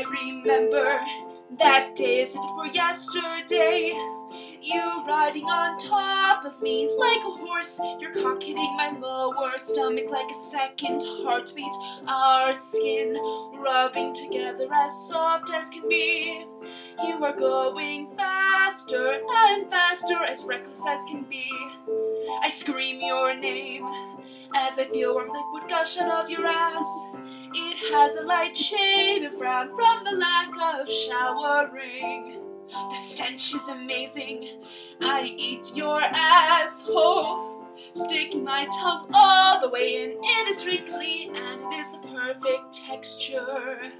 I remember that day as if it were yesterday. You riding on top of me like a horse. You're cock hitting my lower stomach like a second heartbeat. Our skin rubbing together as soft as can be. You are going faster and faster, as reckless as can be. I scream your name as I feel warm liquid gush out of your ass. It has a light shade of brown from the lack of showering. The stench is amazing. I eat your asshole, sticking my tongue all the way in. It is wrinkly and it is the perfect texture.